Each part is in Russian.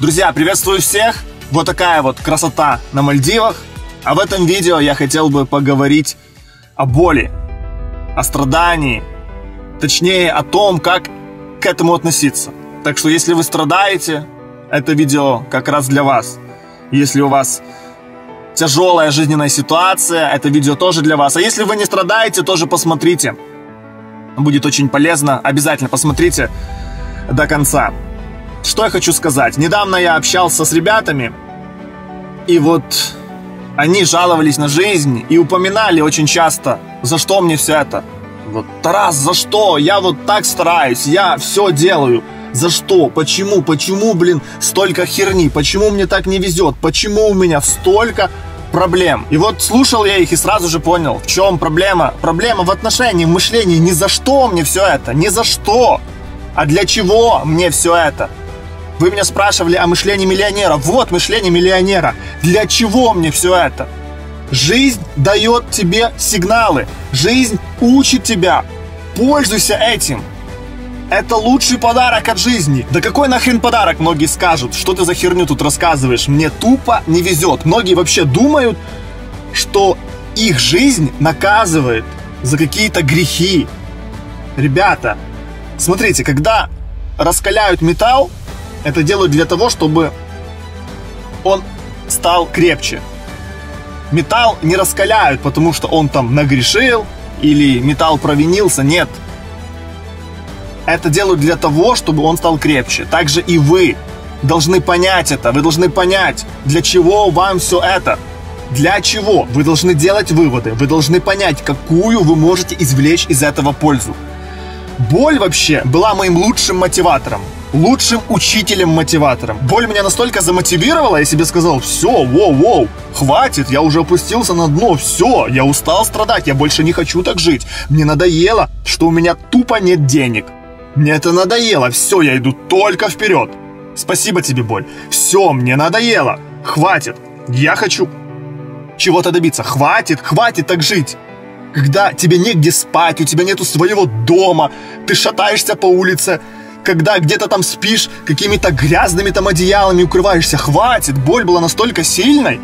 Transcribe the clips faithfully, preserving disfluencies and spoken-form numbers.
Друзья, приветствую всех! Вот такая вот красота на Мальдивах. А в этом видео я хотел бы поговорить о боли, о страдании, точнее о том, как к этому относиться. Так что если вы страдаете, это видео как раз для вас. Если у вас тяжелая жизненная ситуация, это видео тоже для вас. А если вы не страдаете, тоже посмотрите. Будет очень полезно. Обязательно посмотрите до конца. Что я хочу сказать. Недавно я общался с ребятами, и вот они жаловались на жизнь и упоминали очень часто, за что мне все это. Вот, Тарас, за что? Я вот так стараюсь, я все делаю. За что? Почему? Почему, блин, столько херни? Почему мне так не везет? Почему у меня столько проблем? И вот слушал я их и сразу же понял, в чем проблема. Проблема в отношении, в мышлении. Не за что мне все это, не за что. А для чего мне все это? Вы меня спрашивали о мышлении миллионера. Вот мышление миллионера. Для чего мне все это? Жизнь дает тебе сигналы. Жизнь учит тебя. Пользуйся этим. Это лучший подарок от жизни. Да какой нахрен подарок, многие скажут. Что ты за херню тут рассказываешь? Мне тупо не везет. Многие вообще думают, что их жизнь наказывает за какие-то грехи. Ребята, смотрите, когда раскаляют металл, это делают для того, чтобы он стал крепче. Металл не раскаляют, потому что он там нагрешил или металл провинился. Нет. Это делают для того, чтобы он стал крепче. Также и вы должны понять это. Вы должны понять, для чего вам все это. Для чего? Вы должны делать выводы. Вы должны понять, какую вы можете извлечь из этого пользу. Боль вообще была моим лучшим мотиватором. Лучшим учителем-мотиватором. Боль меня настолько замотивировала, я себе сказал, все, воу-воу, хватит, я уже опустился на дно, все, я устал страдать, я больше не хочу так жить. Мне надоело, что у меня тупо нет денег. Мне это надоело, все, я иду только вперед. Спасибо тебе, боль. Все, мне надоело, хватит, я хочу чего-то добиться. Хватит, хватит так жить. Когда тебе негде спать, у тебя нету своего дома, ты шатаешься по улице, когда где-то там спишь, какими-то грязными там одеялами укрываешься. Хватит! Боль была настолько сильной,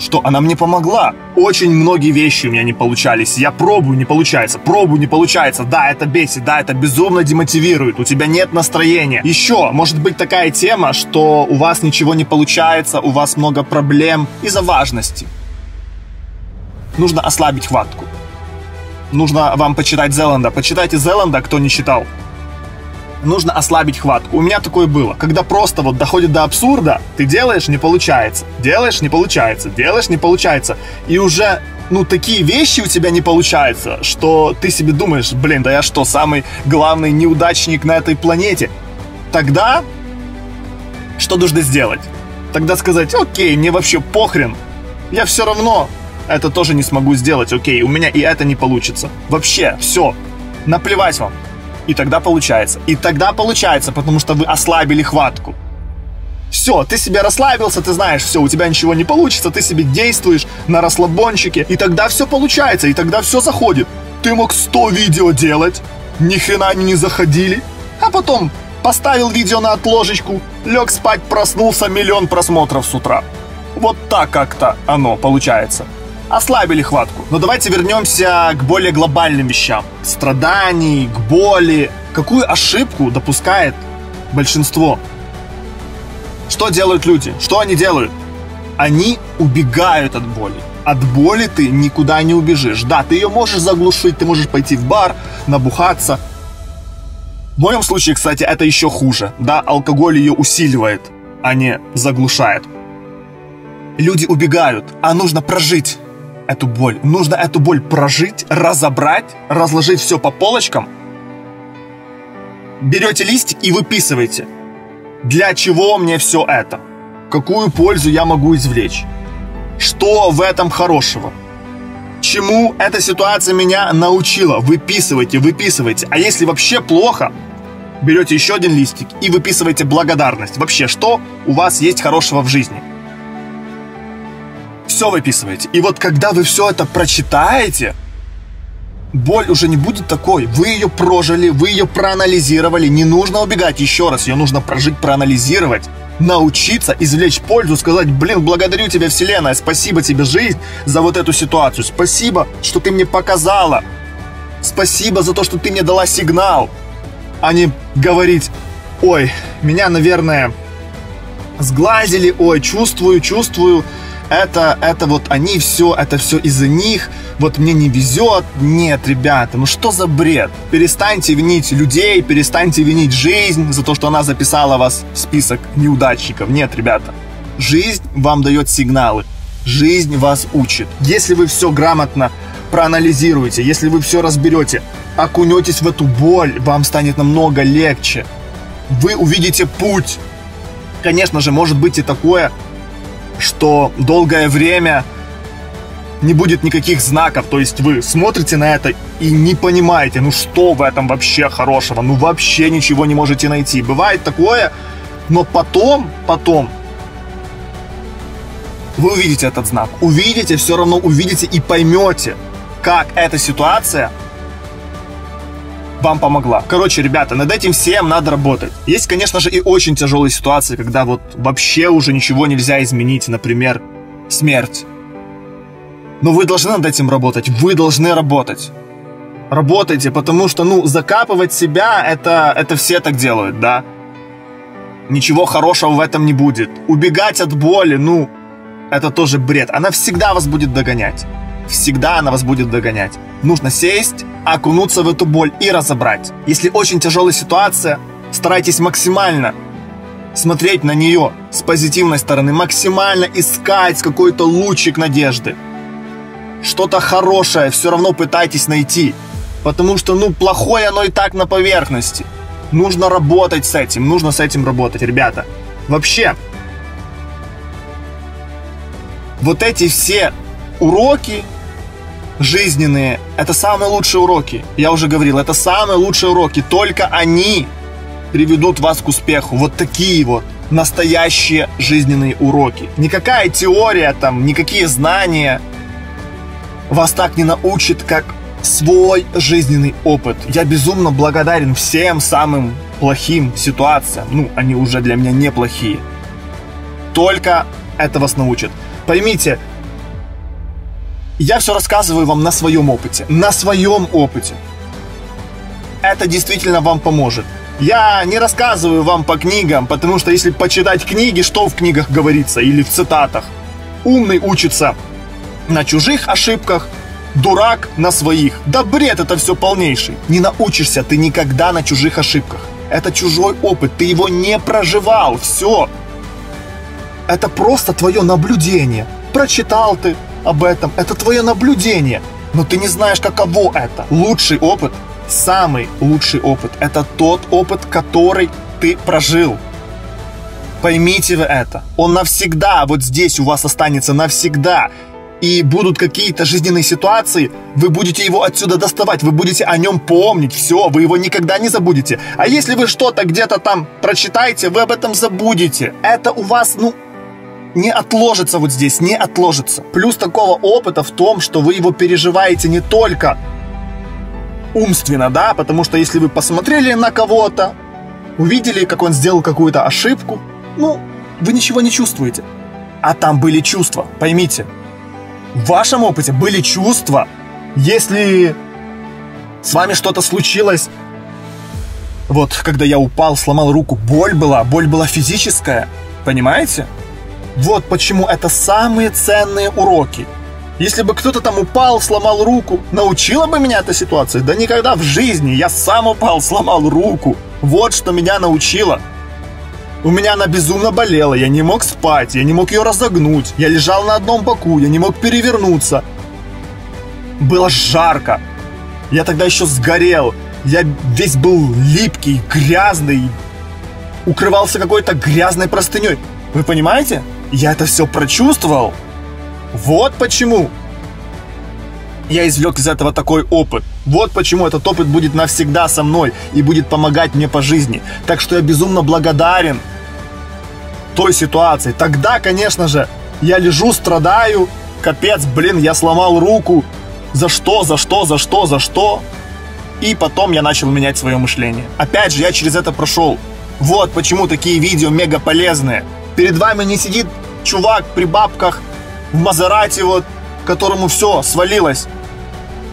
что она мне помогла. Очень многие вещи у меня не получались. Я пробую, не получается. Пробую, не получается. Да, это бесит. Да, это безумно демотивирует. У тебя нет настроения. Еще может быть такая тема, что у вас ничего не получается, у вас много проблем из-за важности. Нужно ослабить хватку. Нужно вам почитать Зеланда. Почитайте Зеланда, кто не читал. Нужно ослабить хватку. У меня такое было. Когда просто вот доходит до абсурда, ты делаешь, не получается. Делаешь, не получается. Делаешь, не получается. И уже, ну, такие вещи у тебя не получаются, что ты себе думаешь, блин, да я что, самый главный неудачник на этой планете? Тогда что нужно сделать? Тогда сказать, окей, мне вообще похрен. Я все равно это тоже не смогу сделать. Окей, у меня и это не получится. Вообще, все. Наплевать вам. И тогда получается. И тогда получается, потому что вы ослабили хватку. Все, ты себе расслабился, ты знаешь, все, у тебя ничего не получится, ты себе действуешь на расслабончике, и тогда все получается, и тогда все заходит. Ты мог сто видео делать, ни хрена они не заходили, а потом поставил видео на отложечку, лег спать, проснулся, миллион просмотров с утра. Вот так как-то оно получается. Ослабили хватку. Но давайте вернемся к более глобальным вещам. К страданий, к боли. Какую ошибку допускает большинство? Что делают люди? Что они делают? Они убегают от боли. От боли ты никуда не убежишь. Да, ты ее можешь заглушить, ты можешь пойти в бар, набухаться. В моем случае, кстати, это еще хуже. Да, алкоголь ее усиливает, а не заглушает. Люди убегают, а нужно прожить эту боль. Нужно эту боль прожить, разобрать, разложить все по полочкам. Берете листик и выписываете. Для чего мне все это? Какую пользу я могу извлечь? Что в этом хорошего? Чему эта ситуация меня научила? Выписывайте, выписывайте. А если вообще плохо, берете еще один листик и выписываете благодарность. Вообще, что у вас есть хорошего в жизни? Все выписываете. И вот когда вы все это прочитаете, боль уже не будет такой. Вы ее прожили, вы ее проанализировали. Не нужно убегать еще раз. Ее нужно прожить, проанализировать. научиться извлечь пользу, сказать: блин, благодарю тебя, Вселенная, спасибо тебе, жизнь, за вот эту ситуацию, спасибо, что ты мне показала, спасибо за то, что ты мне дала сигнал, а не говорить: ой, меня, наверное, сглазили, ой, чувствую, чувствую, это, это вот они все, это все из-за них, вот мне не везет. Нет, ребята, ну что за бред? Перестаньте винить людей, перестаньте винить жизнь за то, что она записала вас в список неудачников. Нет, ребята, жизнь вам дает сигналы, жизнь вас учит. Если вы все грамотно проанализируете, если вы все разберете, окунетесь в эту боль, вам станет намного легче. Вы увидите путь. Конечно же, может быть и такое, что долгое время не будет никаких знаков, то есть вы смотрите на это и не понимаете, ну что в этом вообще хорошего, ну вообще ничего не можете найти. Бывает такое, но потом, потом вы увидите этот знак, увидите, все равно увидите и поймете, как эта ситуация вам помогла. Короче, ребята, над этим всем надо работать. Есть, конечно же, и очень тяжелые ситуации, когда вот вообще уже ничего нельзя изменить, например, смерть. Но вы должны над этим работать, вы должны работать. Работайте, потому что, ну, закапывать себя, это, это все так делают, да. Ничего хорошего в этом не будет. Убегать от боли, ну, это тоже бред. Она всегда вас будет догонять. Всегда она вас будет догонять. Нужно сесть, окунуться в эту боль и разобрать. Если очень тяжелая ситуация, старайтесь максимально смотреть на нее с позитивной стороны, максимально искать какой-то лучик надежды. Что-то хорошее все равно пытайтесь найти, потому что, ну, плохое оно и так на поверхности. Нужно работать с этим, нужно с этим работать, ребята. Вообще, вот эти все уроки жизненные, это самые лучшие уроки. Я уже говорил, это самые лучшие уроки. Только они приведут вас к успеху. Вот такие вот настоящие жизненные уроки. Никакая теория там, никакие знания вас так не научат, как свой жизненный опыт. Я безумно благодарен всем самым плохим ситуациям. Ну, они уже для меня не плохие. Только это вас научат. Поймите, я все рассказываю вам на своем опыте, на своем опыте. Это действительно вам поможет. Я не рассказываю вам по книгам, потому что если почитать книги, что в книгах говорится или в цитатах? Умный учится на чужих ошибках, дурак на своих. Да бред это все полнейший. Не научишься ты никогда на чужих ошибках. Это чужой опыт, ты его не проживал, все. Это просто твое наблюдение. Прочитал ты об этом, это твое наблюдение, но ты не знаешь, каково это. Лучший опыт, самый лучший опыт, это тот опыт, который ты прожил. Поймите вы это, он навсегда, вот здесь у вас останется навсегда, и будут какие-то жизненные ситуации, вы будете его отсюда доставать, вы будете о нем помнить, все, вы его никогда не забудете. А если вы что-то где-то там прочитаете, вы об этом забудете, это у вас, ну, не отложится вот здесь, не отложится. Плюс такого опыта в том, что вы его переживаете не только умственно, да, потому что если вы посмотрели на кого-то, увидели, как он сделал какую-то ошибку, ну, вы ничего не чувствуете. А там были чувства, поймите. В вашем опыте были чувства. Если с вами что-то случилось, вот, когда я упал, сломал руку, боль была, боль была физическая, понимаете? Вот почему это самые ценные уроки. Если бы кто-то там упал, сломал руку, научила бы меня эта ситуация? Да никогда в жизни. Я сам упал, сломал руку. Вот что меня научило. У меня она безумно болела, я не мог спать, я не мог ее разогнуть, я лежал на одном боку, я не мог перевернуться. Было жарко. Я тогда еще сгорел. Я весь был липкий, грязный, укрывался какой-то грязной простыней. Вы понимаете? Я это все прочувствовал. Вот почему я извлек из этого такой опыт. Вот почему этот опыт будет навсегда со мной и будет помогать мне по жизни. Так что я безумно благодарен той ситуации. Тогда, конечно же, я лежу, страдаю. Капец, блин, я сломал руку. За что, за что, за что, за что? И потом я начал менять свое мышление. Опять же, я через это прошел. Вот почему такие видео мега полезные. Перед вами не сидит чувак при бабках в Мазерати, вот, которому все свалилось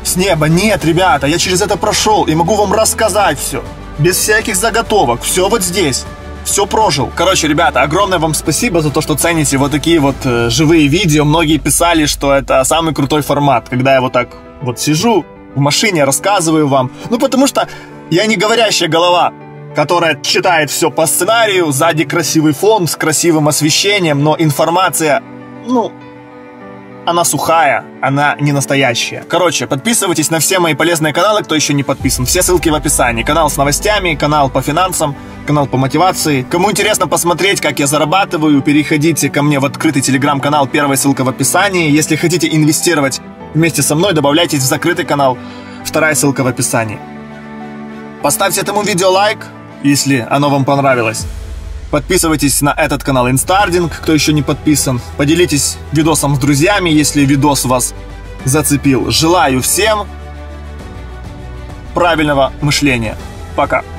с неба. Нет, ребята, я через это прошел и могу вам рассказать все. Без всяких заготовок. Все вот здесь. Все прожил. Короче, ребята, огромное вам спасибо за то, что цените вот такие вот э, живые видео. Многие писали, что это самый крутой формат, когда я вот так вот сижу в машине, рассказываю вам. Ну, потому что я не говорящая голова, которая читает все по сценарию, сзади красивый фон с красивым освещением, но информация, ну, она сухая, она не настоящая. Короче, подписывайтесь на все мои полезные каналы, кто еще не подписан. Все ссылки в описании. Канал с новостями, канал по финансам, канал по мотивации. Кому интересно посмотреть, как я зарабатываю, переходите ко мне в открытый телеграм-канал, первая ссылка в описании. Если хотите инвестировать вместе со мной, добавляйтесь в закрытый канал, вторая ссылка в описании. Поставьте этому видео лайк, если оно вам понравилось. Подписывайтесь на этот канал Instarding, кто еще не подписан. Поделитесь видосом с друзьями, если видос вас зацепил. Желаю всем правильного мышления. Пока.